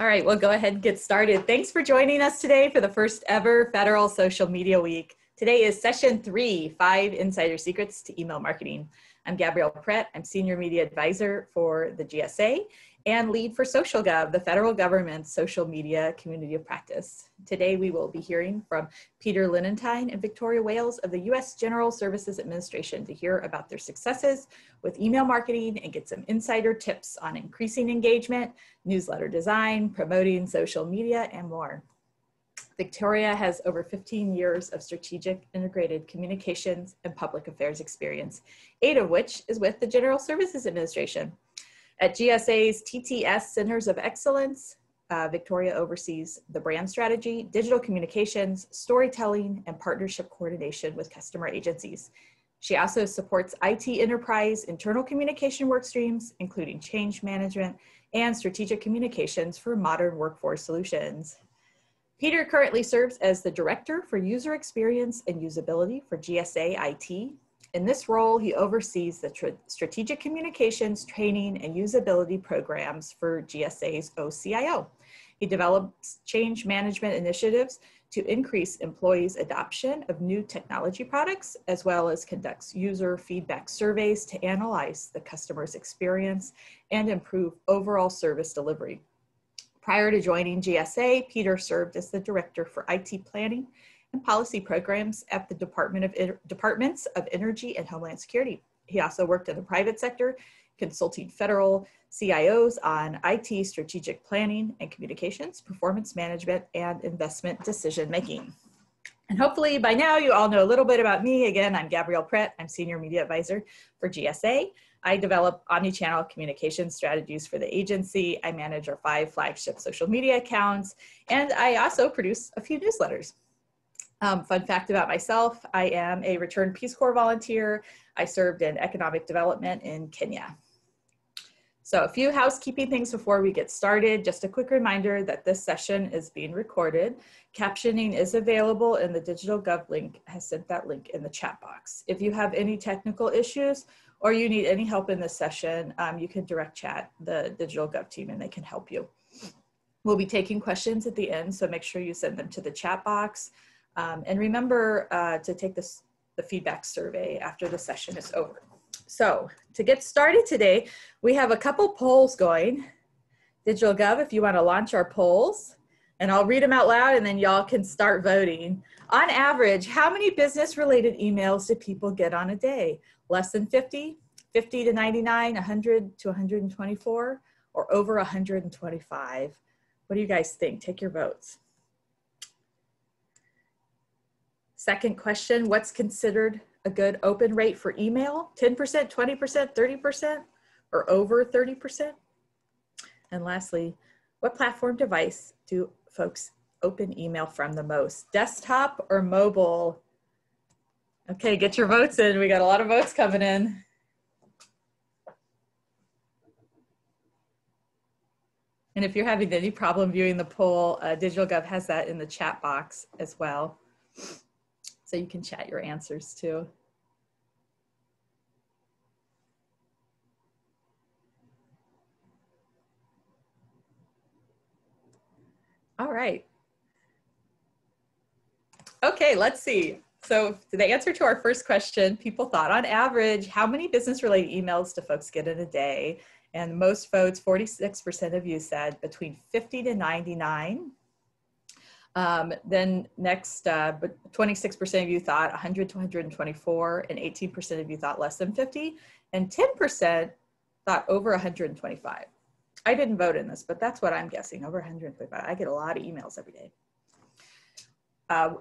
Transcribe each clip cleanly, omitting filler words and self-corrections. All right, we'll go ahead and get started. Thanks for joining us today for the first ever Federal Social Media Week. Today is session 3, 5 Insider Secrets to Email Marketing. I'm Gabrielle Perret. I'm Senior Media Advisor for the GSA and lead for SocialGov, the federal government's social media community of practice. Today we will be hearing from Peter Lenentine and Victoria Wales of the U.S. General Services Administration to hear about their successes with email marketing and get some insider tips on increasing engagement, newsletter design, promoting social media, and more. Victoria has over 15 years of strategic integrated communications and public affairs experience, 8 of which is with the General Services Administration. At GSA's TTS Centers of Excellence, Victoria oversees the brand strategy, digital communications, storytelling, and partnership coordination with customer agencies. She also supports IT enterprise internal communication work streams, including change management and strategic communications for modern workforce solutions. Peter currently serves as the Director for User Experience and Usability for GSA IT. In this role, he oversees the strategic communications, training, and usability programs for GSA's OCIO. He develops change management initiatives to increase employees' adoption of new technology products, as well as conducts user feedback surveys to analyze the customer's experience and improve overall service delivery. Prior to joining GSA, Peter served as the Director for IT Planning and Policy Programs at the Departments of Energy and Homeland Security. He also worked in the private sector, consulting federal CIOs on IT strategic planning and communications, performance management, and investment decision-making. And hopefully by now you all know a little bit about me. Again, I'm Gabrielle Perret. I'm Senior Media Advisor for GSA. I develop omnichannel communication strategies for the agency. I manage our 5 flagship social media accounts, and I also produce a few newsletters. Fun fact about myself, I am a returned Peace Corps volunteer. I served in economic development in Kenya. So a few housekeeping things before we get started. Just a quick reminder that this session is being recorded. Captioning is available in the DigitalGov link. I sent that link in the chat box. If you have any technical issues or you need any help in this session, you can direct chat the DigitalGov team and they can help you. We'll be taking questions at the end, so make sure you send them to the chat box. And remember to take the feedback survey after the session is over. So to get started today, we have a couple polls going. DigitalGov, if you want to launch our polls, and I'll read them out loud and then y'all can start voting. On average, how many business-related emails do people get on a day? Less than 50, 50 to 99, 100 to 124, or over 125? What do you guys think? Take your votes. Second question, what's considered a good open rate for email? 10%, 20%, 30%, or over 30%? And lastly, what platform device do folks open email from the most? Desktop or mobile? Okay, get your votes in. We got a lot of votes coming in. And if you're having any problem viewing the poll, DigitalGov has that in the chat box as well. So you can chat your answers too. All right. Okay, let's see. So the answer to our first question, people thought on average, how many business-related emails do folks get in a day? And most votes, 46% of you said between 50 to 99. Then next, but 26% of you thought 100 to 124, and 18% of you thought less than 50, and 10% thought over 125. I didn't vote in this, but that's what I'm guessing, over 125. I get a lot of emails every day.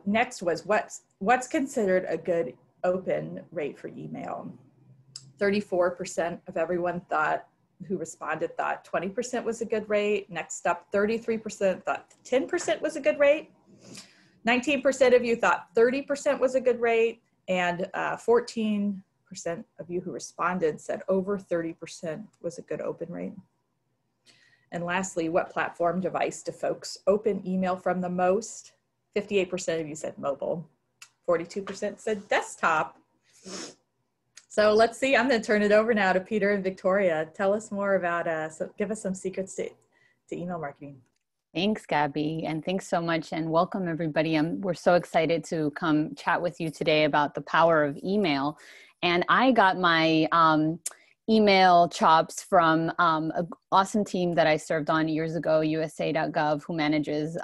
Next was what's considered a good open rate for email. 34% of everyone thought who responded thought 20% was a good rate. Next up, 33% thought 10% was a good rate. 19% of you thought 30% was a good rate. And 14% of you who responded said over 30% was a good open rate. And lastly, what platform device do folks open email from the most? 58% of you said mobile. 42% said desktop. So let's see, I'm going to turn it over now to Peter and Victoria. Tell us more about, give us some secrets to email marketing. Thanks, Gabby, and thanks so much, and welcome everybody. We're so excited to come chat with you today about the power of email. And I got my email chops from an awesome team that I served on years ago, USA.gov, who manages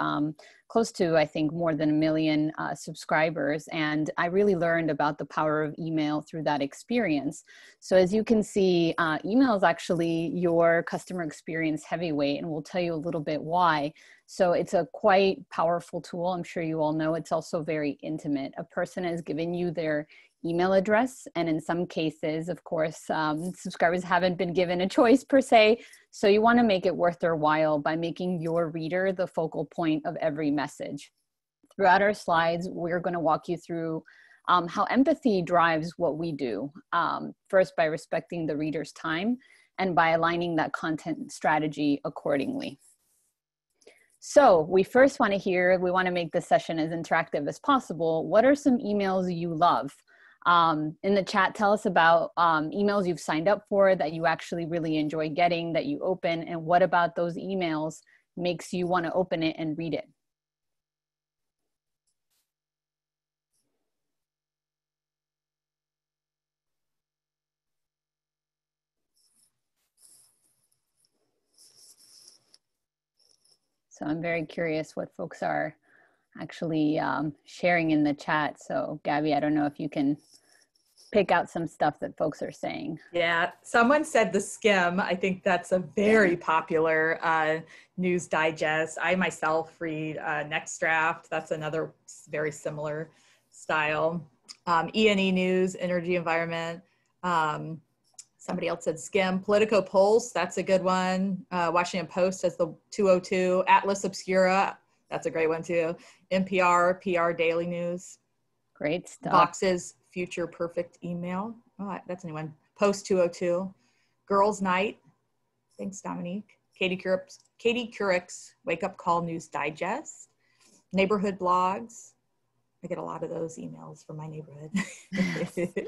close to, I think, more than 1 million subscribers. And I really learned about the power of email through that experience. So as you can see, email is actually your customer experience heavyweight, and we'll tell you a little bit why. So it's a quite powerful tool. I'm sure you all know it's also very intimate. A person has given you their email address. And in some cases, of course, subscribers haven't been given a choice per se. So you want to make it worth their while by making your reader the focal point of every message. Throughout our slides, we're going to walk you through how empathy drives what we do. First, by respecting the reader's time and by aligning that content strategy accordingly. So we want to make this session as interactive as possible. What are some emails you love? In the chat, tell us about emails you've signed up for that you actually really enjoy getting, that you open, and what about those emails makes you want to open it and read it. So I'm very curious what folks are actually sharing in the chat. So Gabby, I don't know if you can pick out some stuff that folks are saying. Yeah, someone said the skim. I think that's a very popular news digest. I myself read Next Draft. That's another very similar style. E&E News, Energy Environment. Somebody else said skim. Politico Pulse, that's a good one. Washington Post has the 202. Atlas Obscura, that's a great one too. NPR, PR Daily News. Great stuff. Vox's Future Perfect Email. Oh, that's a new one. Post 202. Girls Night. Thanks, Dominique. Katie Couric's Wake Up Call News Digest. Neighborhood Blogs. I get a lot of those emails from my neighborhood.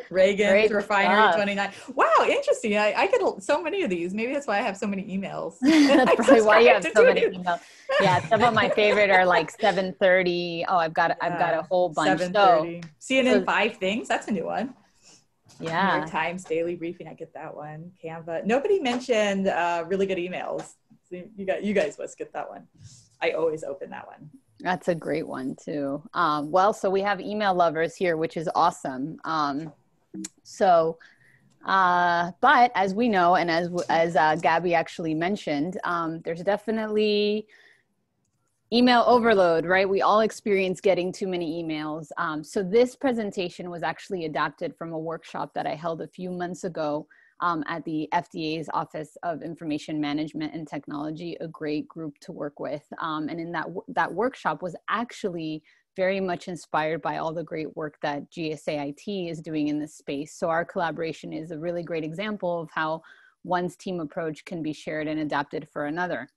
Reagan's Refinery 29. Wow, interesting. I get so many of these. Maybe that's why I have so many emails. That's probably why you have so many emails. Yeah, some of my favorite are like 7:30. Oh, I've got a whole bunch. 7:30. So, CNN 5 Things. That's a new one. Yeah. New York Times Daily Briefing. I get that one. Canva. Nobody mentioned really good emails. So you guys must get that one. I always open that one. That's a great one too. Well, so we have email lovers here, which is awesome. But as we know, and as Gabby actually mentioned, there's definitely email overload, right? We all experience getting too many emails. So this presentation was actually adapted from a workshop that I held a few months ago at the FDA's Office of Information Management and Technology, a great group to work with. And in that workshop was actually very much inspired by all the great work that GSAIT is doing in this space. So our collaboration is a really great example of how one's team approach can be shared and adapted for another.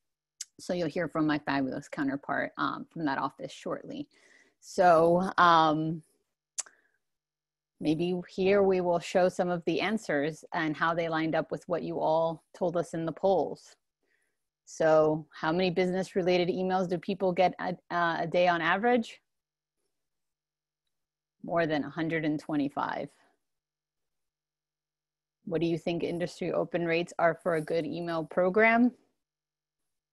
So you'll hear from my fabulous counterpart from that office shortly. So, maybe here we will show some of the answers and how they lined up with what you all told us in the polls. So how many business related emails do people get a day on average? More than 125. What do you think industry open rates are for a good email program?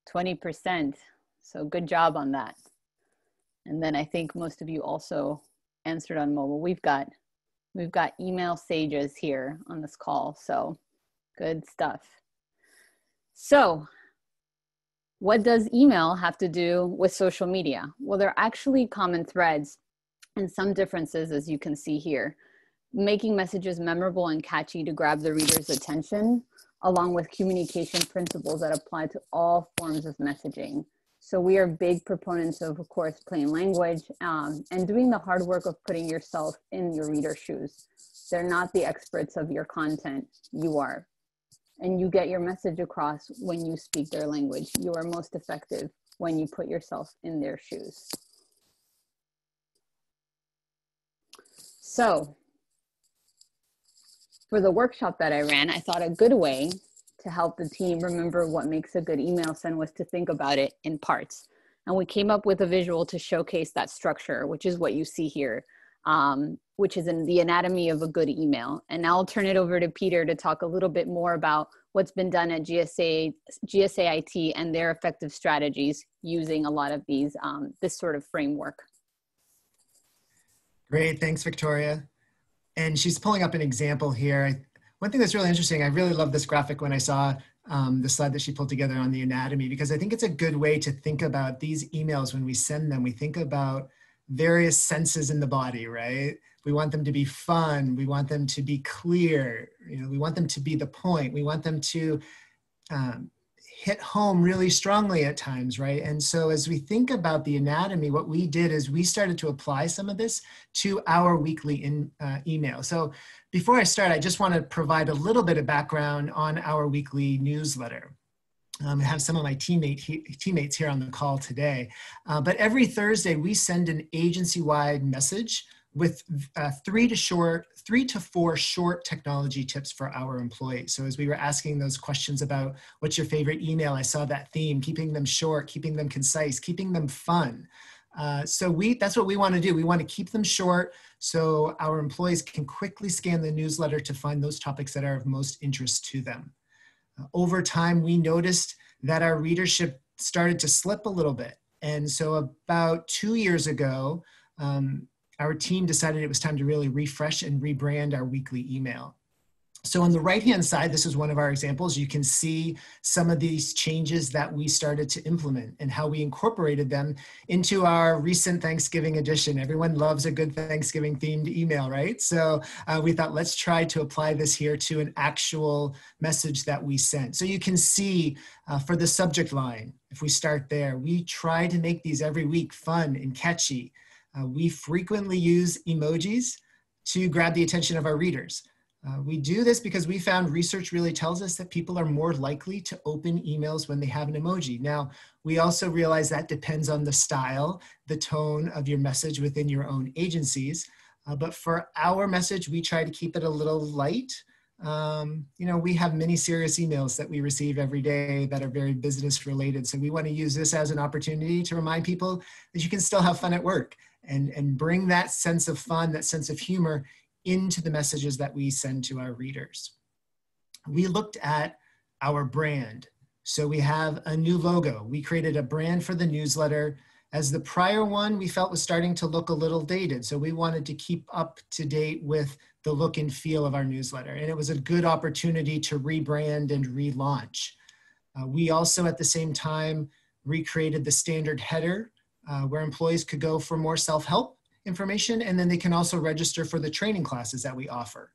20%. So good job on that. And then I think most of you also answered on mobile. We've got email sages here on this call, so good stuff. So what does email have to do with social media? Well, there are actually common threads and some differences, as you can see here. Making messages memorable and catchy to grab the reader's attention, along with communication principles that apply to all forms of messaging. So we are big proponents of course, plain language and doing the hard work of putting yourself in your reader's shoes. They're not the experts of your content, you are. And you get your message across when you speak their language. You are most effective when you put yourself in their shoes. So for the workshop that I ran, I thought a good way to help the team remember what makes a good email send was to think about it in parts. And we came up with a visual to showcase that structure, which is what you see here, which is in the anatomy of a good email. And now I'll turn it over to Peter to talk a little bit more about what's been done at GSAIT and their effective strategies using a lot of these, this sort of framework. Great, thanks, Victoria. And she's pulling up an example here. One thing that's really interesting, I really love this graphic when I saw the slide that she pulled together on the anatomy, because I think it's a good way to think about these emails when we send them. We think about various senses in the body, right? We want them to be fun. We want them to be clear. You know, we want them to be the point. We want them to hit home really strongly at times, right? And so as we think about the anatomy, what we did is we started to apply some of this to our weekly email. So before I start, I just want to provide a little bit of background on our weekly newsletter. I have some of my teammates here on the call today. But every Thursday, we send an agency-wide message with three to four short technology tips for our employees. So as we were asking those questions about what's your favorite email, I saw that theme, keeping them short, keeping them concise, keeping them fun. That's what we want to do. We want to keep them short so our employees can quickly scan the newsletter to find those topics that are of most interest to them. Over time, we noticed that our readership started to slip a little bit. And so about 2 years ago, our team decided it was time to really refresh and rebrand our weekly email. So on the right-hand side, this is one of our examples. You can see some of these changes that we started to implement and how we incorporated them into our recent Thanksgiving edition. Everyone loves a good Thanksgiving-themed email, right? So we thought, let's try to apply this here to an actual message that we sent. So you can see for the subject line, if we start there, we try to make these every week fun and catchy. We frequently use emojis to grab the attention of our readers. We do this because we found research really tells us that people are more likely to open emails when they have an emoji. Now, we also realize that depends on the style, the tone of your message within your own agencies. But for our message, we try to keep it a little light. You know, we have many serious emails that we receive every day that are very business related. So we want to use this as an opportunity to remind people that you can still have fun at work and bring that sense of fun, that sense of humor into the messages that we send to our readers. We looked at our brand. So we have a new logo. We created a brand for the newsletter, as the prior one we felt was starting to look a little dated. So we wanted to keep up to date with the look and feel of our newsletter. And it was a good opportunity to rebrand and relaunch. We also at the same time recreated the standard header where employees could go for more self-help information, and then they can also register for the training classes that we offer.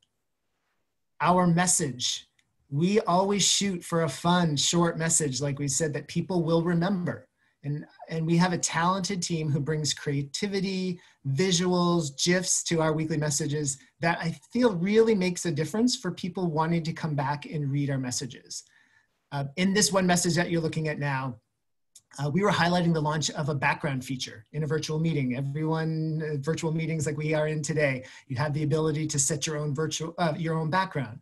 Our message, we always shoot for a fun, short message, like we said, that people will remember. And we have a talented team who brings creativity, visuals, GIFs to our weekly messages that I feel really makes a difference for people wanting to come back and read our messages. In this one message that you're looking at now, we were highlighting the launch of a background feature in a virtual meeting. Everyone, virtual meetings like we are in today, you have the ability to set your own background.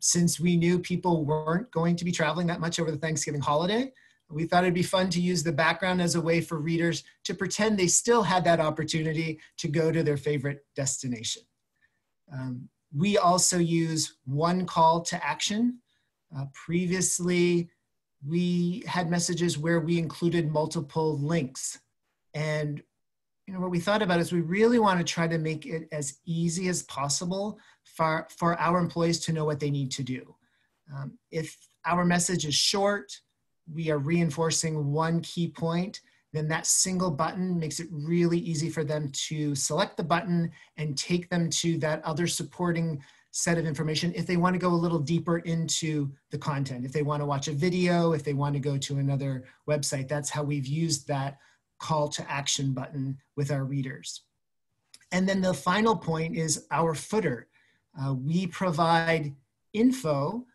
Since we knew people weren't going to be traveling that much over the Thanksgiving holiday, we thought it'd be fun to use the background as a way for readers to pretend they still had that opportunity to go to their favorite destination. We also use one call to action. Previously, we had messages where we included multiple links. And you know, what we thought about is we really want to try to make it as easy as possible for our employees to know what they need to do. If our message is short, we are reinforcing one key point, then that single button makes it really easy for them to select the button and take them to that other supporting set of information if they want to go a little deeper into the content. If they want to watch a video, if they want to go to another website, that's how we've used that call to action button with our readers. And then the final point is our footer. We provide info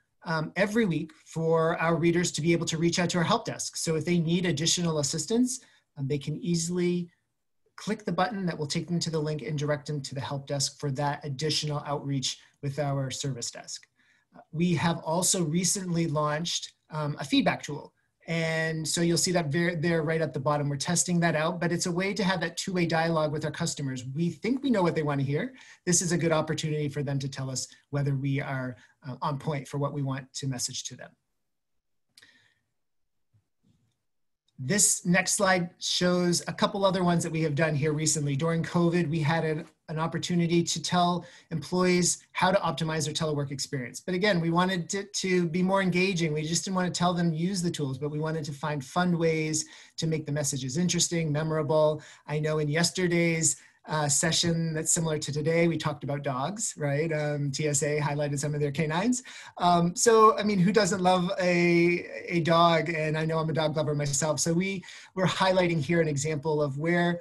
every week for our readers to be able to reach out to our help desk. So if they need additional assistance, they can easily click the button that will take them to the link and direct them to the help desk for that additional outreach with our service desk. We have also recently launched a feedback tool. And so you'll see that there right at the bottom. We're testing that out, but it's a way to have that two-way dialogue with our customers. We think we know what they want to hear. This is a good opportunity for them to tell us whether we are on point for what we want to message to them. This next slide shows a couple other ones that we have done here recently. During COVID, we had an opportunity to tell employees how to optimize their telework experience. But again, we wanted to be more engaging. We just didn't want to tell them use the tools, but we wanted to find fun ways to make the messages interesting, memorable. I know in yesterday's session that's similar to today, we talked about dogs, right? TSA highlighted some of their canines. So, I mean, who doesn't love a dog? And I know I'm a dog lover myself. So we're highlighting here an example of where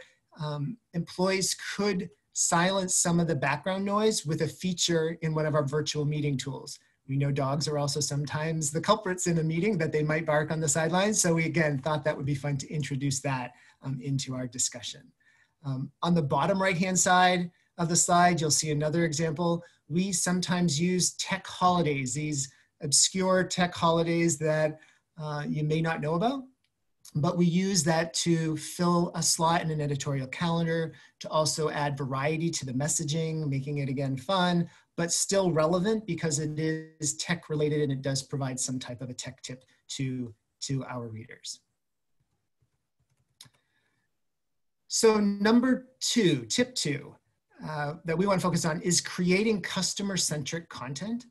employees could silence some of the background noise with a feature in one of our virtual meeting tools. We know dogs are also sometimes the culprits in a meeting, that they might bark on the sidelines. So we, again, thought that would be fun to introduce that into our discussion. On the bottom right-hand side of the slide, you'll see another example. We sometimes use tech holidays, these obscure tech holidays that you may not know about, but we use that to fill a slot in an editorial calendar, to also add variety to the messaging, making it, again, fun, but still relevant because it is tech-related and it does provide some type of a tech tip to our readers. So number two, tip two, that we want to focus on is creating customer-centric content.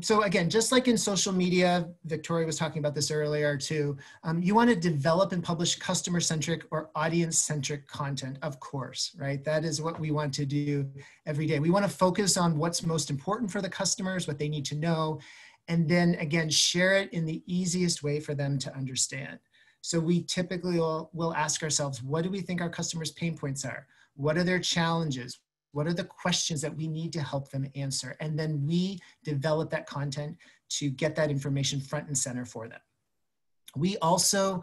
So again, just like in social media, Victoria was talking about this earlier too, you want to develop and publish customer-centric or audience-centric content, of course, right? That is what we want to do every day. We want to focus on what's most important for the customers, what they need to know, and then again, share it in the easiest way for them to understand. So we typically will ask ourselves, what do we think our customers' pain points are? What are their challenges? What are the questions that we need to help them answer? And then we develop that content to get that information front and center for them. We also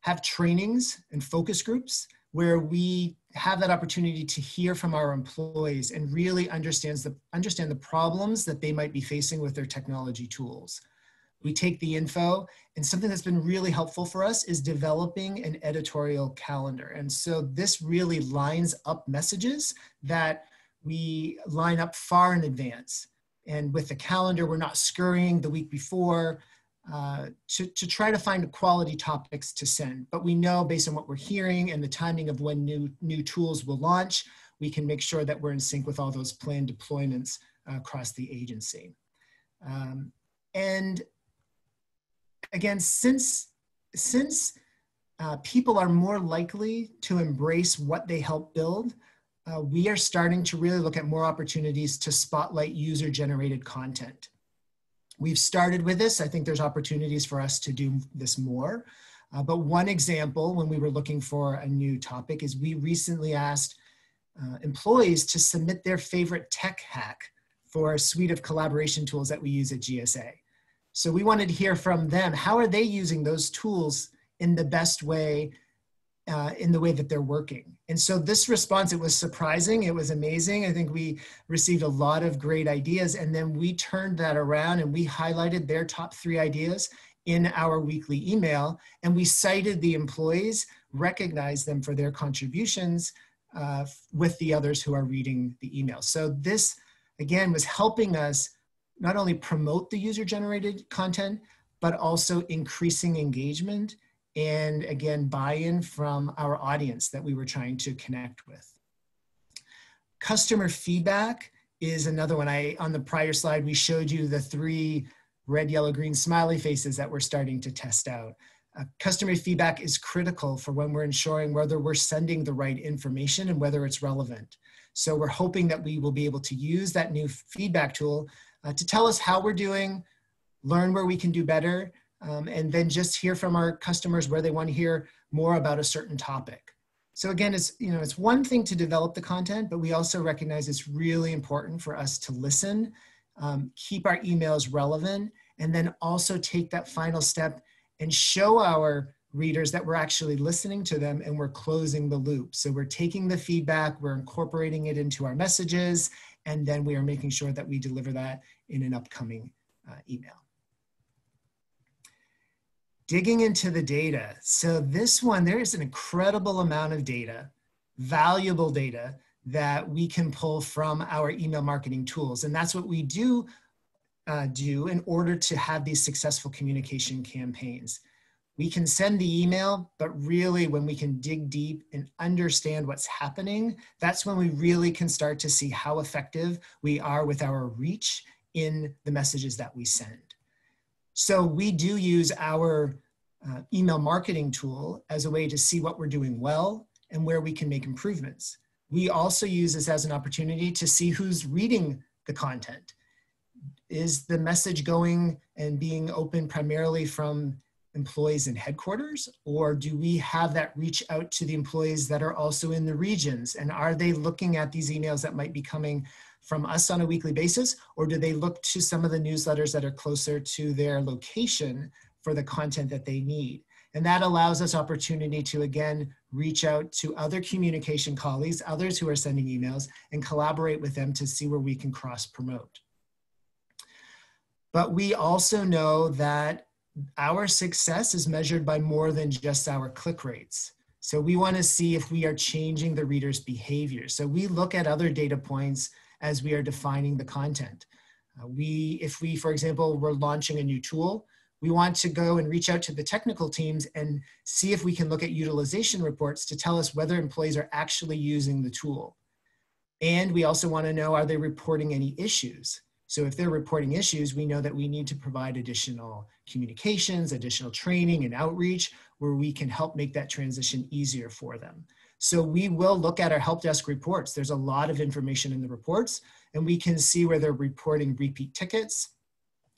have trainings and focus groups where we have that opportunity to hear from our employees and really understand the problems that they might be facing with their technology tools. We take the info, and something that's been really helpful for us is developing an editorial calendar. And so this really lines up messages that we line up far in advance. And with the calendar, we're not scurrying the week before to try to find quality topics to send. But we know based on what we're hearing and the timing of when new tools will launch, we can make sure that we're in sync with all those planned deployments across the agency. Again, since people are more likely to embrace what they help build, we are starting to really look at more opportunities to spotlight user-generated content. We've started with this. I think there's opportunities for us to do this more. But one example, when we were looking for a new topic, is we recently asked employees to submit their favorite tech hack for a suite of collaboration tools that we use at GSA. So we wanted to hear from them, how are they using those tools in the best way, in the way that they're working? And so this response, it was surprising, it was amazing. I think we received a lot of great ideas, and then we turned that around and we highlighted their top 3 ideas in our weekly email, and we cited the employees, recognized them for their contributions with the others who are reading the email. So this, again, was helping us not only promote the user-generated content, but also increasing engagement and, again, buy-in from our audience that we were trying to connect with. Customer feedback is another one. On the prior slide, we showed you the 3 red, yellow, green smiley faces that we're starting to test out. Customer feedback is critical for when we're ensuring whether we're sending the right information and whether it's relevant. So we're hoping that we will be able to use that new feedback tool to tell us how we're doing, learn where we can do better, and then just hear from our customers where they want to hear more about a certain topic. So again, it's one thing to develop the content, but we also recognize it's really important for us to listen, keep our emails relevant, and then also take that final step and show our readers that we're actually listening to them and we're closing the loop. So we're taking the feedback, we're incorporating it into our messages, and then we are making sure that we deliver that in an upcoming email. digging into the data. So this one, there is an incredible amount of data, valuable data, that we can pull from our email marketing tools. And that's what we do do in order to have these successful communication campaigns. We can send the email, but really when we can dig deep and understand what's happening, that's when we really can start to see how effective we are with our reach in the messages that we send. So we do use our email marketing tool as a way to see what we're doing well and where we can make improvements. We also use this as an opportunity to see who's reading the content. Is the message going and being open primarily from employees in headquarters, or do we have that reach out to the employees that are also in the regions? And are they looking at these emails that might be coming from us on a weekly basis, or do they look to some of the newsletters that are closer to their location for the content that they need? And that allows us opportunity to, again, reach out to other communication colleagues, others who are sending emails, and collaborate with them to see where we can cross-promote. But we also know that our success is measured by more than just our click rates. So we want to see if we are changing the reader's behavior. So we look at other data points as we are defining the content. If we, for example, were launching a new tool, we want to go and reach out to the technical teams and see if we can look at utilization reports to tell us whether employees are actually using the tool. And we also want to know, are they reporting any issues? So if they're reporting issues, we know that we need to provide additional communications, additional training and outreach where we can help make that transition easier for them. So we will look at our help desk reports. There's a lot of information in the reports, and we can see where they're reporting repeat tickets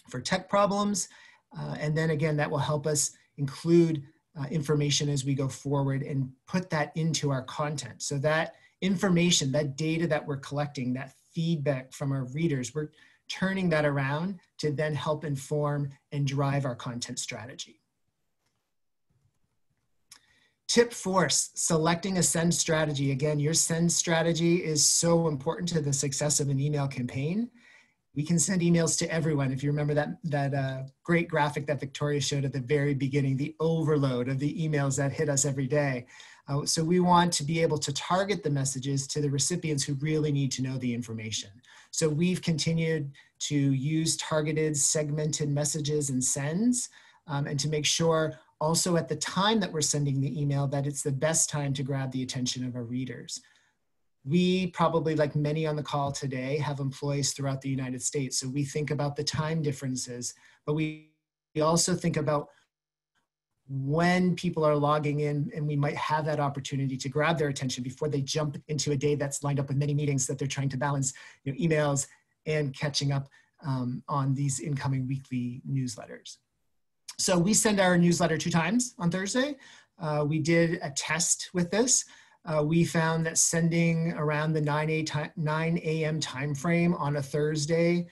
for tech problems. And then again, that will help us include information as we go forward and put that into our content. So that information, that data that we're collecting, that feedback from our readers, we're turning that around to then help inform and drive our content strategy. Tip four, selecting a send strategy. Again, your send strategy is so important to the success of an email campaign. We can send emails to everyone. If you remember that great graphic that Victoria showed at the very beginning, the overload of the emails that hit us every day. So we want to be able to target the messages to the recipients who really need to know the information. So we've continued to use targeted, segmented messages and sends, and to make sure also at the time that we're sending the email that it's the best time to grab the attention of our readers. We probably, like many on the call today, have employees throughout the United States. So we think about the time differences, but we also think about when people are logging in, and we might have that opportunity to grab their attention before they jump into a day that's lined up with many meetings that they're trying to balance, you know, emails and catching up on these incoming weekly newsletters. So we send our newsletter 2 times on Thursday. We did a test with this. We found that sending around the 9 a.m. timeframe on a Thursday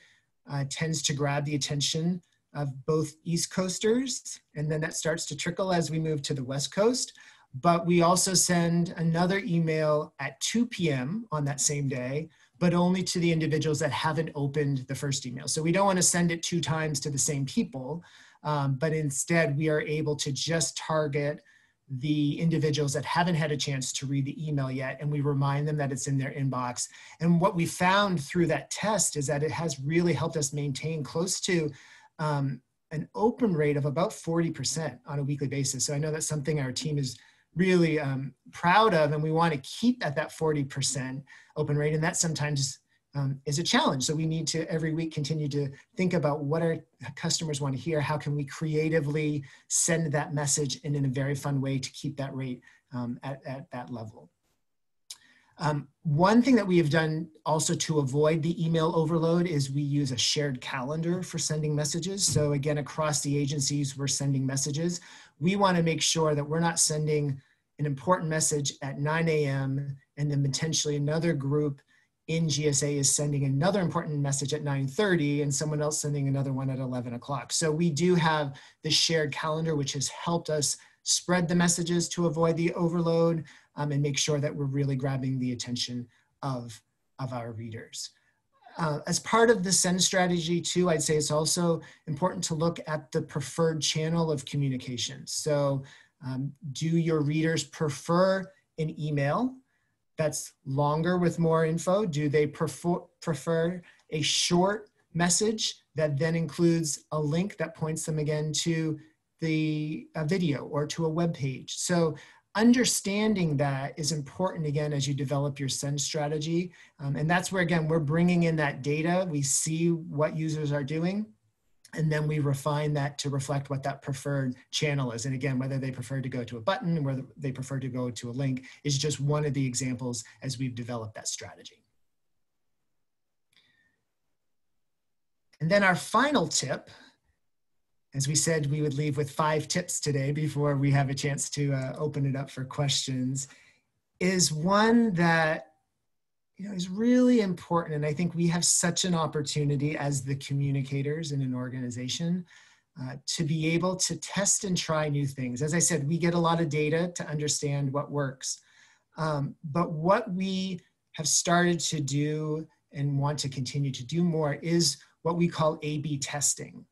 tends to grab the attention of both East Coasters, and then that starts to trickle as we move to the West Coast. But we also send another email at 2 p.m. on that same day, but only to the individuals that haven't opened the first email. So we don't want to send it 2 times to the same people, but instead we are able to just target the individuals that haven't had a chance to read the email yet, and we remind them that it's in their inbox. And what we found through that test is that it has really helped us maintain close to an open rate of about 40% on a weekly basis. So I know that's something our team is really proud of, and we want to keep at that 40% open rate, and that sometimes is a challenge. So we need to every week continue to think about what our customers want to hear, how can we creatively send that message in a very fun way to keep that rate at that level. One thing that we have done also to avoid the email overload is we use a shared calendar for sending messages. So again, across the agencies we're sending messages, we want to make sure that we're not sending an important message at 9 a.m. and then potentially another group in GSA is sending another important message at 9:30 and someone else sending another one at 11 o'clock. So we do have the shared calendar, which has helped us spread the messages to avoid the overload and make sure that we're really grabbing the attention of our readers. As part of the send strategy too, I'd say it's also important to look at the preferred channel of communication. So do your readers prefer an email that's longer with more info? Do they prefer a short message that then includes a link that points them again to the video or to a web page? So understanding that is important, again, as you develop your send strategy. And that's where, again, we're bringing in that data. We see what users are doing, and then we refine that to reflect what that preferred channel is. And again, whether they prefer to go to a button, whether they prefer to go to a link, is just one of the examples as we've developed that strategy. And then our final tip, as we said, we would leave with 5 tips today before we have a chance to open it up for questions, is one that, you know, is really important. And I think we have such an opportunity as the communicators in an organization to be able to test and try new things. As I said, we get a lot of data to understand what works. But what we have started to do and want to continue to do more is what we call A/B testing.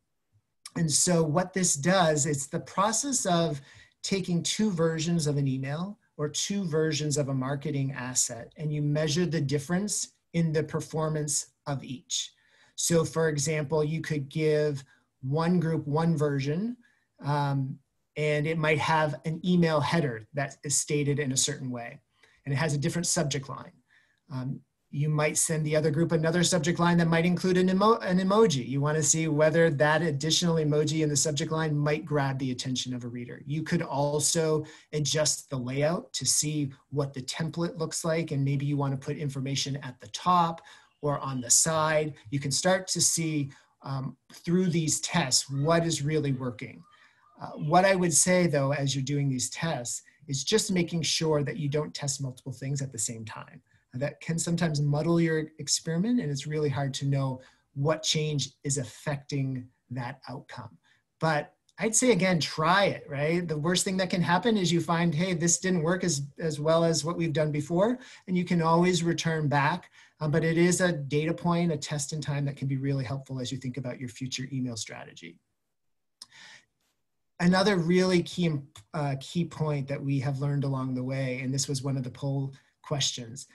And so what this does, it's the process of taking 2 versions of an email or 2 versions of a marketing asset, and you measure the difference in the performance of each. So for example, you could give one group one version, and it might have an email header that is stated in a certain way, and it has a different subject line. You might send the other group another subject line that might include an emoji. You want to see whether that additional emoji in the subject line might grab the attention of a reader. You could also adjust the layout to see what the template looks like, and maybe you want to put information at the top or on the side. You can start to see through these tests what is really working. What I would say, though, as you're doing these tests, is just making sure that you don't test multiple things at the same time. That can sometimes muddle your experiment, and it's really hard to know what change is affecting that outcome. But I'd say, again, try it, right? The worst thing that can happen is you find, hey, this didn't work as well as what we've done before, and you can always return back. But it is a data point, a test in time that can be really helpful as you think about your future email strategy. Another really key point that we have learned along the way, and this was one of the poll questions,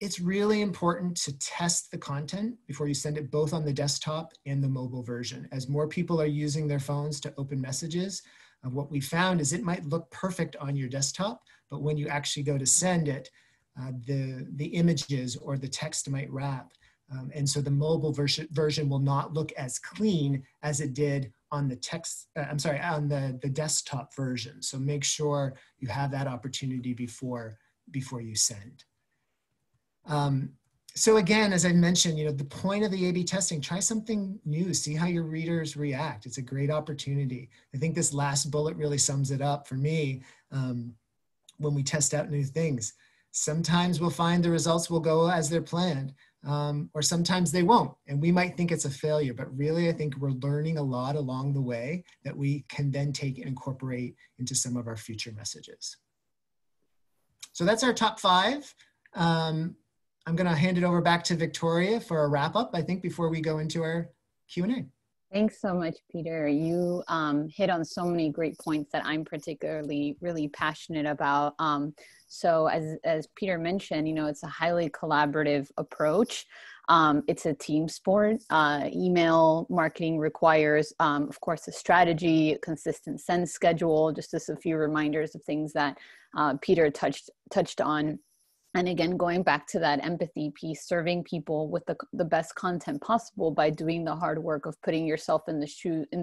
it's really important to test the content before you send it, both on the desktop and the mobile version. As more people are using their phones to open messages, what we found is it might look perfect on your desktop, but when you actually go to send it, the images or the text might wrap. And so the mobile version will not look as clean as it did on the on the desktop version. So make sure you have that opportunity before you send. So again, as I mentioned, you know, the point of the A/B testing, try something new, see how your readers react. It's a great opportunity. I think this last bullet really sums it up for me. When we test out new things, sometimes we'll find the results will go as they're planned, or sometimes they won't. And we might think it's a failure, but really I think we're learning a lot along the way that we can then take and incorporate into some of our future messages. So that's our top 5. I'm going to hand it over back to Victoria for a wrap up, I think, before we go into our Q&A. Thanks so much, Peter. You hit on so many great points that I'm particularly really passionate about. So as Peter mentioned, you know, it's a highly collaborative approach. It's a team sport. Email marketing requires, of course, a strategy, a consistent send schedule, just as a few reminders of things that Peter touched on. And again, going back to that empathy piece, serving people with the best content possible by doing the hard work of putting yourself in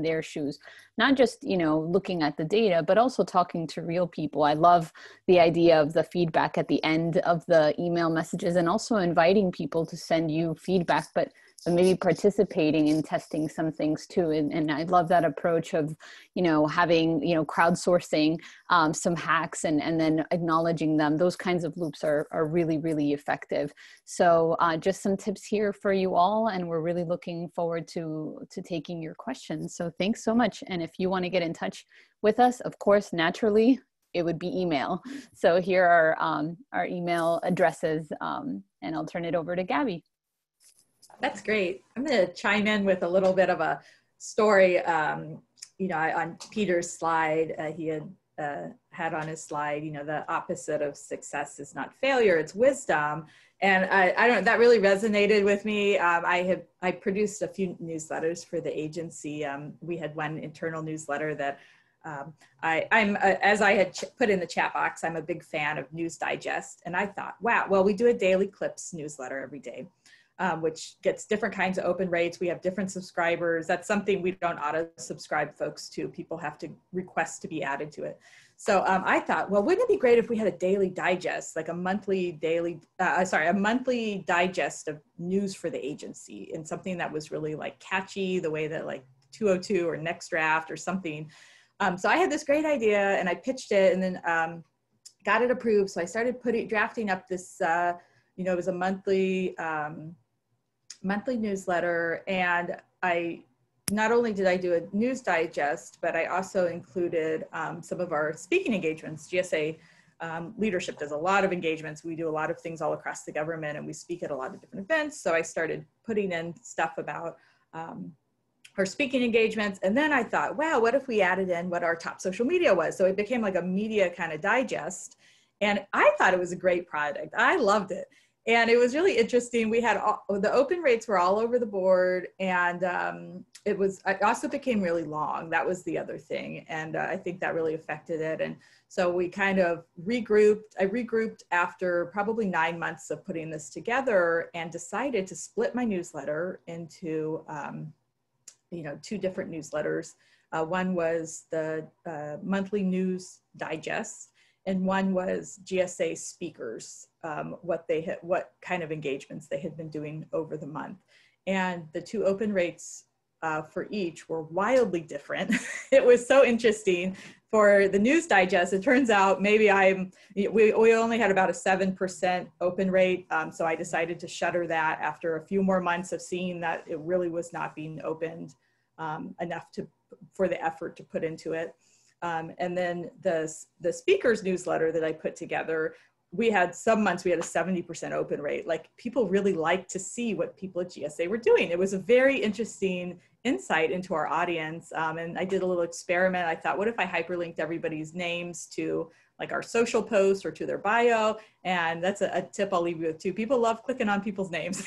their shoes, not just, you know, looking at the data, but also talking to real people. I love the idea of the feedback at the end of the email messages, and also inviting people to send you feedback, but maybe participating in testing some things too. And I love that approach of, you know, having, you know, crowdsourcing some hacks and then acknowledging them. Those kinds of loops are really, really effective. So just some tips here for you all. And we're really looking forward to taking your questions. So thanks so much. And if you want to get in touch with us, of course, naturally, it would be email. So here are our email addresses, and I'll turn it over to Gabby. That's great. I'm going to chime in with a little bit of a story. You know, on Peter's slide, he had on his slide, you know, the opposite of success is not failure, it's wisdom. And I don't know, that really resonated with me. I produced a few newsletters for the agency. We had one internal newsletter that as I had put in the chat box, I'm a big fan of News Digest. And I thought, wow, well, we do a daily clips newsletter every day, which gets different kinds of open rates. We have different subscribers. That's something we don't auto subscribe folks to. People have to request to be added to it. So I thought, well, wouldn't it be great if we had a daily digest, like a monthly digest of news for the agency, and something that was really like catchy, the way that like 202 or Next Draft or something. So I had this great idea and I pitched it and then got it approved. So I started drafting up this, you know, it was a monthly, monthly newsletter. And not only did I do a news digest, but I also included some of our speaking engagements. GSA leadership does a lot of engagements. We do a lot of things all across the government and we speak at a lot of different events. So I started putting in stuff about our speaking engagements. And then I thought, wow, what if we added in what our top social media was? So it became like a media kind of digest. And I thought it was a great product. I loved it. And it was really interesting. We had the open rates were all over the board. And it also became really long. That was the other thing. And I think that really affected it. And so we kind of regrouped. I regrouped after probably 9 months of putting this together and decided to split my newsletter into, you know, two different newsletters. One was the monthly news digest, and one was GSA speakers, what kind of engagements they had been doing over the month. And the two open rates for each were wildly different. It was so interesting. For the news digest, it turns out maybe we only had about a 7% open rate. So I decided to shutter that after a few more months of seeing that it really was not being opened enough for the effort to put into it. And then the speakers newsletter that I put together, we had some months we had a 70% open rate. Like, people really liked to see what people at GSA were doing. It was a very interesting insight into our audience. And I did a little experiment. I thought, what if I hyperlinked everybody's names to like our social posts or to their bio? And that's a tip I'll leave you with too. People love clicking on people's names.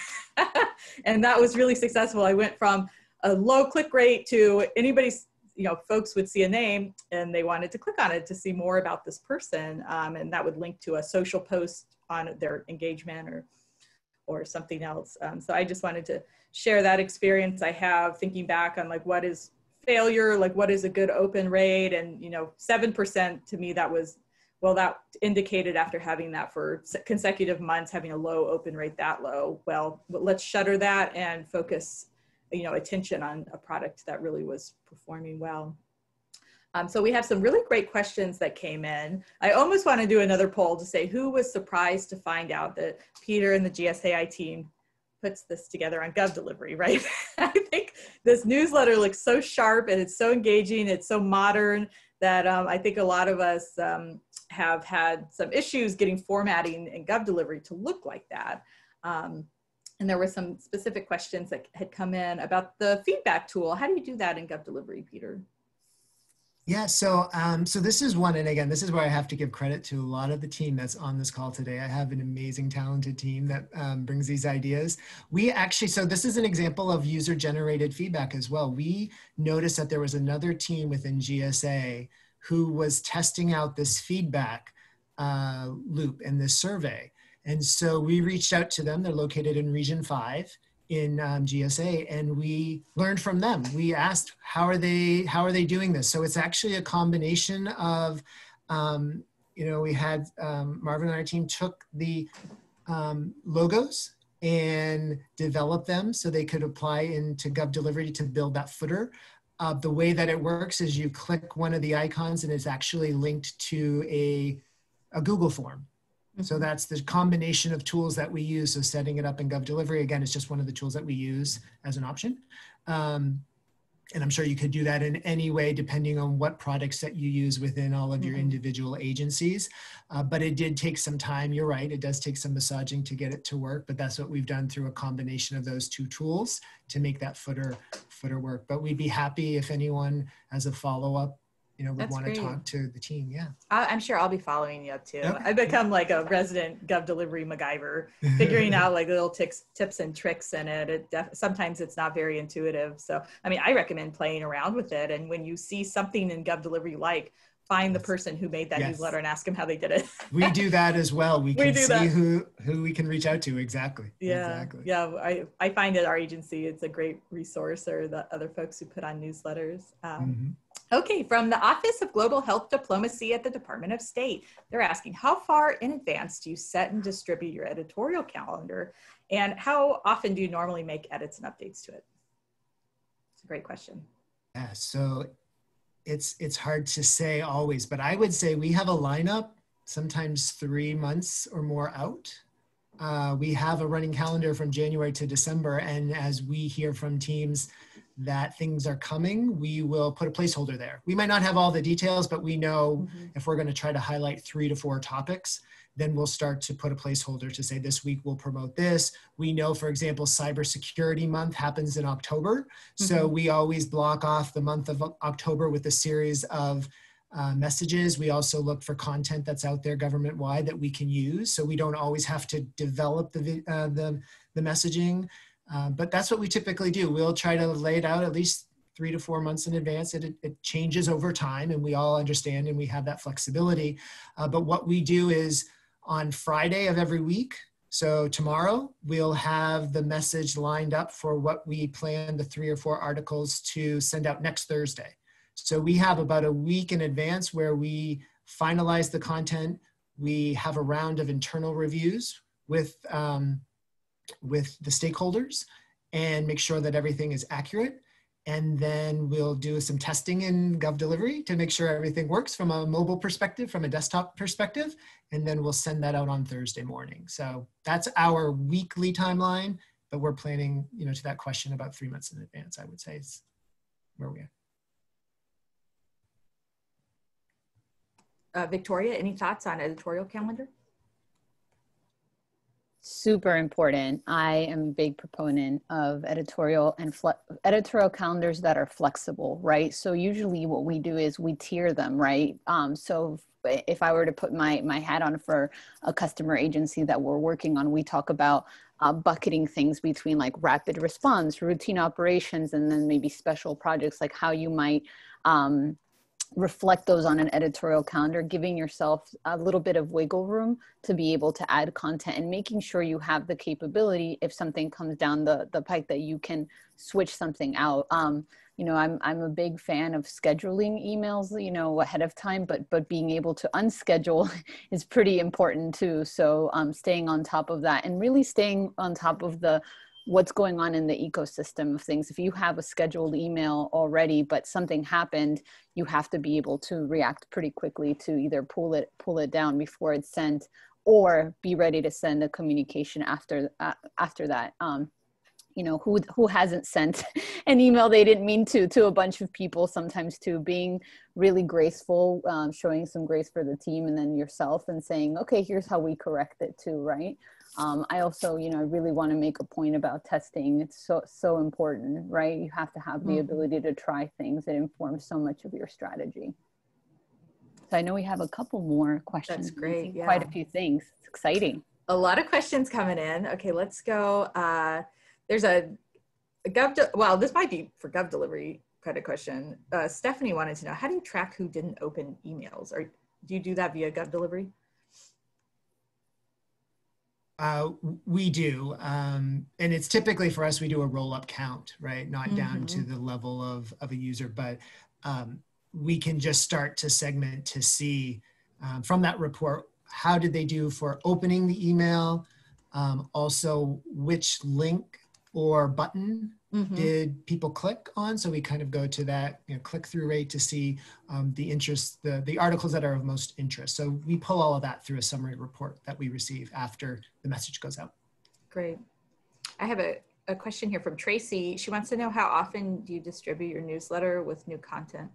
And that was really successful. I went from a low click rate to anybody's, you know, folks would see a name and they wanted to click on it to see more about this person. And that would link to a social post on their engagement or something else. So I just wanted to share that experience I have thinking back on like, what is failure? Like, what is a good open rate? And, you know, 7% to me, that was, well, that indicated after having that for consecutive months, having a low open rate that low, well, let's shutter that and focus, you know, attention on a product that really was performing well. So we have some really great questions that came in. I almost want to do another poll to say who was surprised to find out that Peter and the GSAI team puts this together on GovDelivery, right? I think this newsletter looks so sharp and it's so engaging, it's so modern that I think a lot of us have had some issues getting formatting in GovDelivery to look like that. And there were some specific questions that had come in about the feedback tool. How do you do that in GovDelivery, Peter? Yeah, so so this is one, and again, this is where I have to give credit to a lot of the team that's on this call today. I have an amazing, talented team that brings these ideas. We actually, so this is an example of user-generated feedback as well. We noticed that there was another team within GSA who was testing out this feedback loop and this survey. And so we reached out to them. They're located in Region 5 in GSA, and we learned from them. We asked, how are they doing this? So it's actually a combination of, you know, we had Marvin and our team took the logos and developed them so they could apply into GovDelivery to build that footer. The way that it works is you click one of the icons and it's actually linked to a Google form. So that's the combination of tools that we use. So setting it up in GovDelivery, again, it's just one of the tools that we use as an option. And I'm sure you could do that in any way, depending on what products that you use within all of your individual agencies. But it did take some time. You're right. It does take some massaging to get it to work. But that's what we've done through a combination of those two tools to make that footer work. But we'd be happy if anyone has a follow-up, you know, would want to talk to the team. Yeah. I'm sure I'll be following you up too. Okay. I've become like a resident GovDelivery MacGyver, figuring out like little tips and tricks in it. Sometimes it's not very intuitive. So, I mean, I recommend playing around with it. And when you see something in GovDelivery, like, find the person who made that newsletter and ask them how they did it. We do that as well. We can see who we can reach out to. Exactly. Yeah. Exactly. Yeah. I find at our agency, it's a great resource, or the other folks who put on newsletters. Okay, from the Office of Global Health Diplomacy at the Department of State, they're asking, how far in advance do you set and distribute your editorial calendar, and how often do you normally make edits and updates to it? It's a great question. Yeah, so it's hard to say always, but I would say we have a lineup sometimes 3 months or more out. We have a running calendar from January to December, and as we hear from teams that things are coming, we will put a placeholder there. We might not have all the details, but we know if we're going to try to highlight 3 to 4 topics, then we'll start to put a placeholder to say this week we'll promote this. We know, for example, Cybersecurity Month happens in October. So we always block off the month of October with a series of messages. We also look for content that's out there government-wide that we can use. So we don't always have to develop the messaging. But that's what we typically do. We'll try to lay it out at least 3 to 4 months in advance. It changes over time, and we all understand, and we have that flexibility. But what we do is on Friday of every week, so tomorrow, we'll have the message lined up for what we plan the 3 or 4 articles to send out next Thursday. So we have about a week in advance where we finalize the content. We have a round of internal reviews with the stakeholders and make sure that everything is accurate. And then we'll do some testing in GovDelivery to make sure everything works from a mobile perspective, from a desktop perspective, and then we'll send that out on Thursday morning. So that's our weekly timeline, but we're planning, you know, to that question about 3 months in advance, I would say, is where we are. Victoria, any thoughts on editorial calendar? Super important. I am a big proponent of editorial calendars that are flexible, right? So usually what we do is we tier them, right? So if I were to put my hat on for a customer agency that we're working on, we talk about bucketing things between like rapid response, routine operations, and then maybe special projects, like how you might reflect those on an editorial calendar, giving yourself a little bit of wiggle room to be able to add content, and making sure you have the capability if something comes down the pike that you can switch something out. You know, I'm a big fan of scheduling emails, you know, ahead of time, but being able to unschedule is pretty important too. So staying on top of that, and really staying on top of what's going on in the ecosystem of things. If you have a scheduled email already, but something happened, you have to be able to react pretty quickly to either pull it down before it's sent, or be ready to send a communication after that. You know, who hasn't sent an email they didn't mean to a bunch of people sometimes too? Being really graceful, showing some grace for the team and then yourself, and saying, okay, here's how we correct it too, right? I also, you know, I really want to make a point about testing. It's so important, right? You have to have the ability to try things. It informs so much of your strategy. So I know we have a couple more questions. That's great. Yeah. Quite a few things. It's exciting. A lot of questions coming in. Okay, let's go. There's a well, this might be for GovDelivery credit question. Stephanie wanted to know, how do you track who didn't open emails? Or do you do that via GovDelivery? We do, and it's typically for us, we do a roll-up count, right? Not down to the level of a user, but we can just start to segment to see from that report, how did they do for opening the email? Also, which link or button did people click on? So we kind of go to that, you know, click-through rate to see the interest, the articles that are of most interest. So we pull all of that through a summary report that we receive after the message goes out. Great. I have a a question here from Tracy. She wants to know, how often do you distribute your newsletter with new content?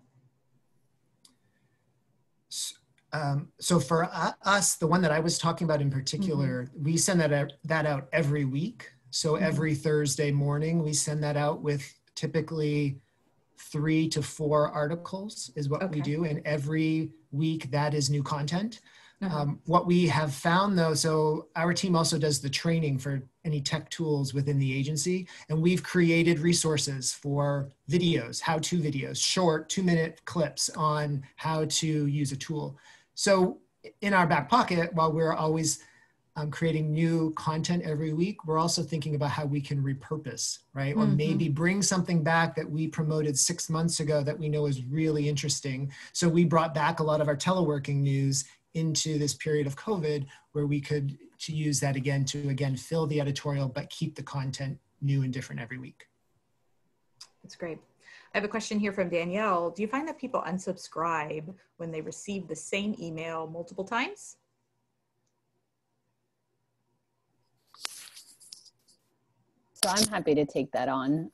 So for us, the one that I was talking about in particular, we send that out every week. So every Thursday morning, we send that out with typically 3 to 4 articles is what we do. And every week that is new content. What we have found though, so our team also does the training for any tech tools within the agency. And we've created resources for videos, how-to videos, short 2-minute clips on how to use a tool. So in our back pocket, while we're always creating new content every week, we're also thinking about how we can repurpose, right? Or maybe bring something back that we promoted 6 months ago that we know is really interesting. So we brought back a lot of our teleworking news into this period of COVID where we could use that again to fill the editorial, but keep the content new and different every week. That's great. I have a question here from Danielle. Do you find that people unsubscribe when they receive the same email multiple times? So I'm happy to take that on.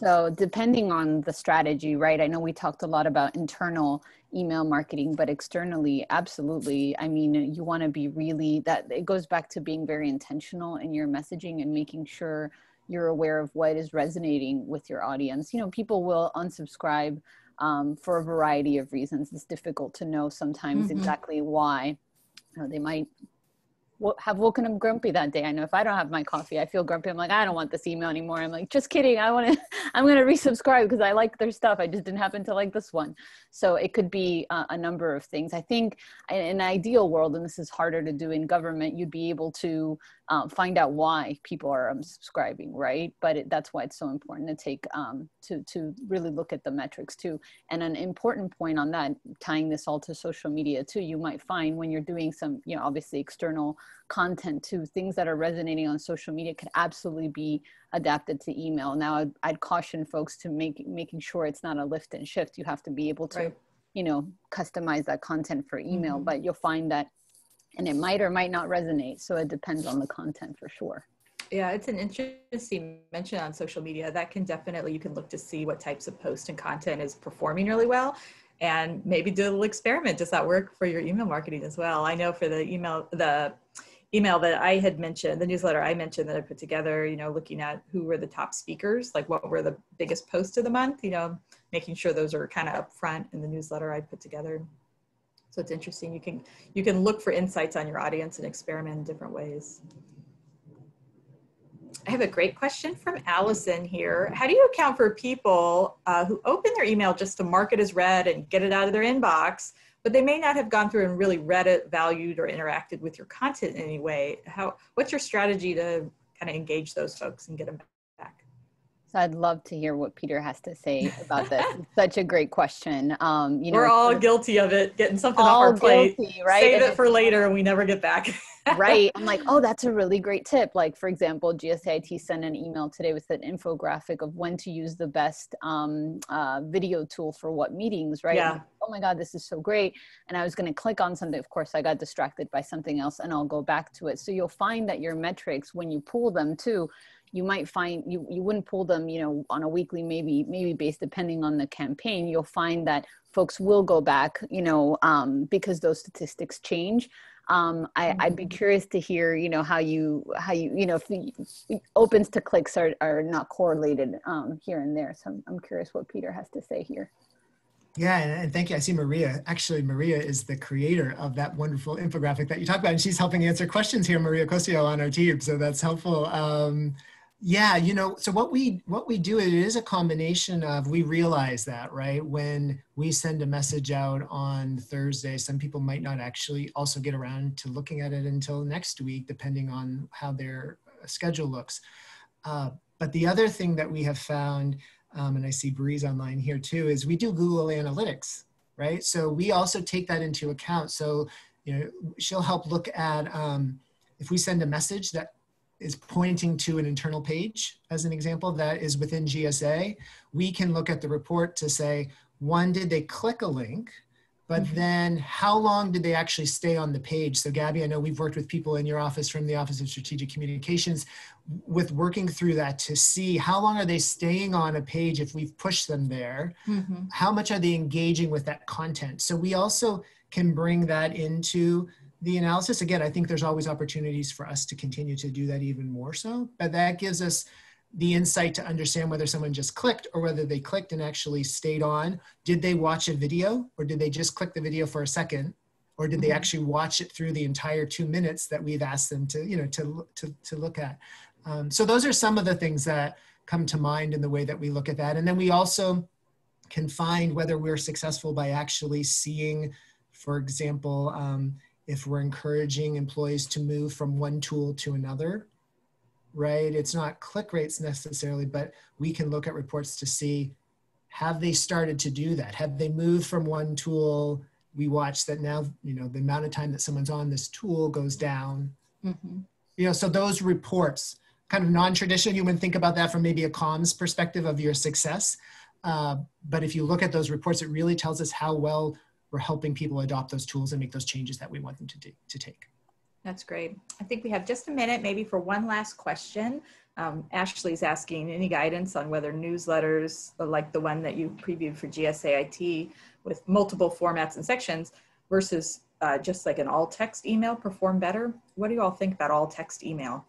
So depending on the strategy, right? I know we talked a lot about internal email marketing, but externally, absolutely. I mean, you want to be really, that it goes back to being very intentional in your messaging and making sure you're aware of what is resonating with your audience. You know, people will unsubscribe for a variety of reasons. It's difficult to know sometimes exactly why. They might have woken up grumpy that day. I know if I don't have my coffee, I feel grumpy. I'm like, I don't want this email anymore. I'm like, just kidding. I'm going to resubscribe because I like their stuff. I just didn't happen to like this one. So it could be a number of things. I think in an ideal world, and this is harder to do in government, you'd be able to find out why people are unsubscribing, right? But that's why it's so important to take, to really look at the metrics too. And an important point on that, tying this all to social media too, you might find when you're doing some, you know, obviously external content too, things that are resonating on social media could absolutely be adapted to email. Now I'd caution folks to making sure it's not a lift and shift. You have to be able to, you know, customize that content for email, but you'll find that, and it might or might not resonate. So it depends on the content for sure. Yeah, it's an interesting mention on social media. That can definitely, you can look to see what types of posts and content is performing really well. And maybe do a little experiment. Does that work for your email marketing as well? I know for the email that I had mentioned, the newsletter I mentioned that I put together, you know, looking at who were the top speakers, like what were the biggest posts of the month, you know, making sure those are kind of up front in the newsletter I put together. So it's interesting. You can look for insights on your audience and experiment in different ways. I have a great question from Allison here. How do you account for people who open their email just to mark it as read and get it out of their inbox, but they may not have gone through and really read it, valued, or interacted with your content in any way? What's your strategy to kind of engage those folks and get them back? So I'd love to hear what Peter has to say about this. It's such a great question. You know, we're all guilty of it, getting something off our plate, right? Save it for later and we never get back. Right. I'm like, oh, that's a really great tip. Like, for example, GSAIT sent an email today with an infographic of when to use the best video tool for what meetings, right? Yeah. Like, oh my God, this is so great. And I was going to click on something. Of course, I got distracted by something else and I'll go back to it. So you'll find that your metrics, when you pull them too, you might find you wouldn't pull them, you know, on a weekly, maybe based depending on the campaign, you'll find that folks will go back, you know, because those statistics change. I'd be curious to hear, you know, how you know, if opens to clicks are not correlated here and there. So I'm curious what Peter has to say here. Yeah, and thank you. I see Maria. Actually, Maria is the creator of that wonderful infographic that you talked about, and she's helping answer questions here, Maria Cosio, on our team. So that's helpful. Yeah, you know, so what we do, it is a combination of, we realize that, right? When we send a message out on Thursday, some people might not actually also get around to looking at it until next week, depending on how their schedule looks. But the other thing that we have found, and I see Breeze online here too, is we do Google Analytics, right? So we also take that into account. So, you know, she'll help look at if we send a message that is pointing to an internal page, as an example, that is within GSA, we can look at the report to say, one, did they click a link? But then how long did they actually stay on the page? So Gabby, I know we've worked with people in your office from the Office of Strategic Communications with working through that to see how long are they staying on a page if we've pushed them there? Mm-hmm. How much are they engaging with that content? So we also can bring that into the analysis. Again, I think there's always opportunities for us to continue to do that even more so, but that gives us the insight to understand whether someone just clicked or whether they clicked and actually stayed on. Did they watch a video or did they just click the video for a second? Or did they actually watch it through the entire 2 minutes that we've asked them to, you know, to look at? So those are some of the things that come to mind in the way that we look at that. And then we also can find whether we're successful by actually seeing, for example, if we're encouraging employees to move from one tool to another. Right? It's not click rates necessarily, but we can look at reports to see, have they started to do that? Have they moved from one tool? We watch that now, you know, the amount of time that someone's on this tool goes down. Mm-hmm. You know, so those reports, kind of non-traditional, you wouldn't think about that from maybe a comms perspective of your success. But if you look at those reports, it really tells us how well we're helping people adopt those tools and make those changes that we want them to do, to take. That's great. I think we have just a minute maybe for one last question. Ashley's asking any guidance on whether newsletters like the one that you previewed for GSAIT with multiple formats and sections versus just like an all text email perform better. What do you all think about all text email?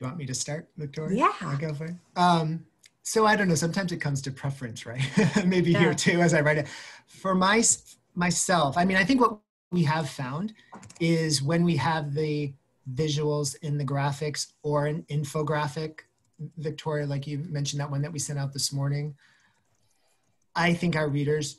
You want me to start, Victoria? Yeah. I'll go for it. So I don't know, sometimes it comes to preference, right? Maybe yeah. Here too, as I write it. For myself, I mean, I think what we have found is when we have the visuals in the graphics or an infographic, Victoria, like you mentioned that one that we sent out this morning, I think our readers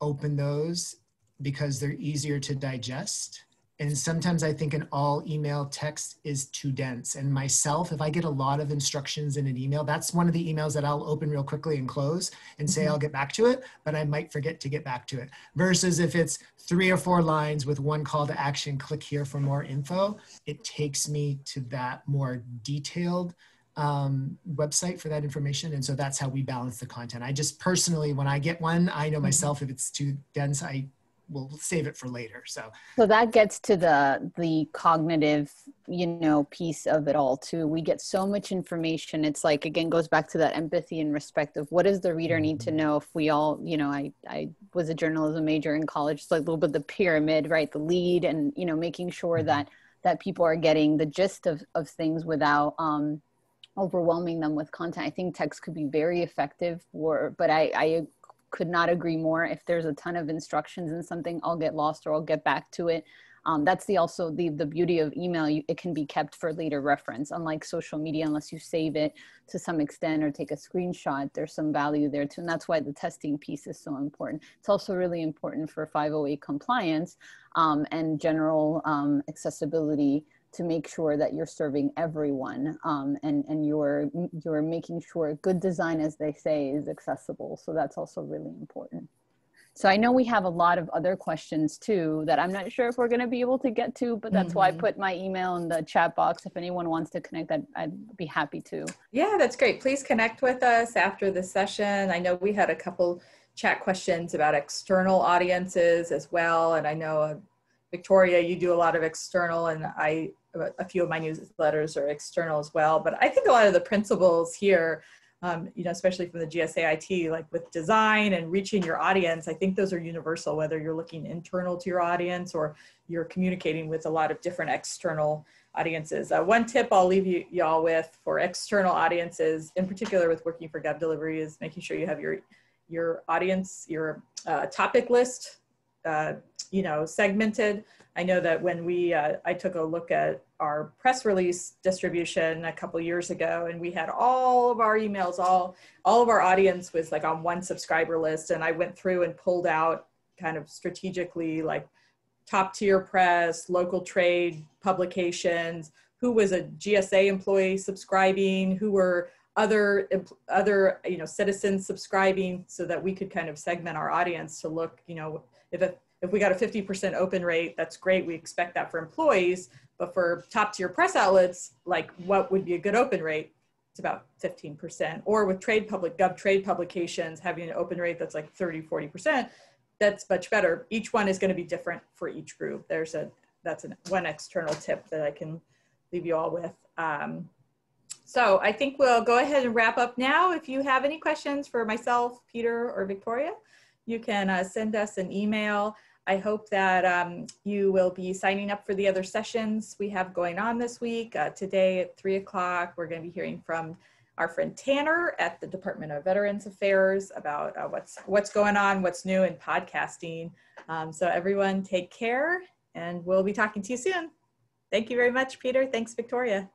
open those because they're easier to digest. And sometimes I think an all email text is too dense. And myself, if I get a lot of instructions in an email, that's one of the emails that I'll open real quickly and close and say, I'll get back to it, but I might forget to get back to it. Versus if it's 3 or 4 lines with one call to action, click here for more info, it takes me to that more detailed website for that information. And so that's how we balance the content. I just personally, when I get one, I know myself, if it's too dense, we'll save it for later. So that gets to the cognitive, you know, piece of it all too. We get so much information. It's like, again, goes back to that empathy and respect of what does the reader need to know. If we all, you know, I was a journalism major in college, it's like a little bit of the pyramid, right? The lead and, you know, making sure that people are getting the gist of things without overwhelming them with content. I think text could be very effective, but I could not agree more. If there's a ton of instructions in something, I'll get lost or I'll get back to it. That's also the beauty of email. It can be kept for later reference, unlike social media, unless you save it to some extent or take a screenshot, there's some value there too. And that's why the testing piece is so important. It's also really important for 508 compliance and general accessibility to make sure that you're serving everyone and you're making sure good design, as they say, is accessible. So that's also really important. So I know we have a lot of other questions too that I'm not sure if we're gonna be able to get to, but that's why I put my email in the chat box. If anyone wants to connect, I'd be happy to. Yeah, that's great. Please connect with us after the session. I know we had a couple chat questions about external audiences as well. And I know, Victoria, you do a lot of external, and a few of my newsletters are external as well, but I think a lot of the principles here, you know, especially from the GSAIT, like with design and reaching your audience, I think those are universal, whether you're looking internal to your audience or you're communicating with a lot of different external audiences. One tip I'll leave y'all with for external audiences, in particular with working for GovDelivery, is making sure you have your audience, your topic list, you know, segmented. I know that when I took a look at our press release distribution a couple years ago, and we had all of our emails, all of our audience was like on one subscriber list. And I went through and pulled out kind of strategically like top tier press, local trade publications, who was a GSA employee subscribing, who were other, you know, citizens subscribing, so that we could kind of segment our audience to look, you know, if we got a 50% open rate, that's great. We expect that for employees, but for top tier press outlets, like what would be a good open rate? it's about 15%, or with gov trade publications having an open rate that's like 30–40%, that's much better. Each one is going to be different for each group. There's a, that's an, one external tip that I can leave you all with. So I think we'll go ahead and wrap up now. If you have any questions for myself, Peter, or Victoria, you can send us an email. I hope that you will be signing up for the other sessions we have going on this week. Today at 3 o'clock, we're going to be hearing from our friend Tanner at the Department of Veterans Affairs about what's going on, what's new in podcasting. So everyone take care, and we'll be talking to you soon. Thank you very much, Peter. Thanks, Victoria.